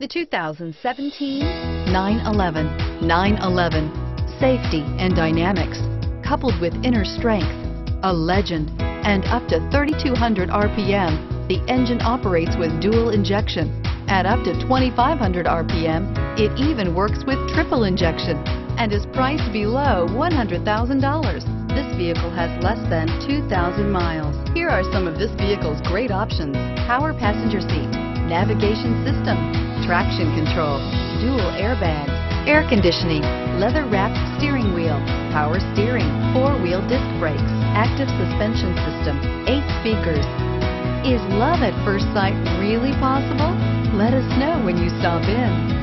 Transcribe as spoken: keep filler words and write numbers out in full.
The two thousand seventeen nine eleven. nine eleven. Safety and dynamics, coupled with inner strength, a legend, and up to thirty-two hundred R P M, the engine operates with dual injection. At up to twenty-five hundred R P M, it even works with triple injection and is priced below one hundred thousand dollars. This vehicle has less than two thousand miles. Here are some of this vehicle's great options: power passenger seat, navigation system, traction control, dual airbags, air conditioning, leather-wrapped steering wheel, power steering, four-wheel disc brakes, active suspension system, eight speakers. Is love at first sight really possible? Let us know when you stop in.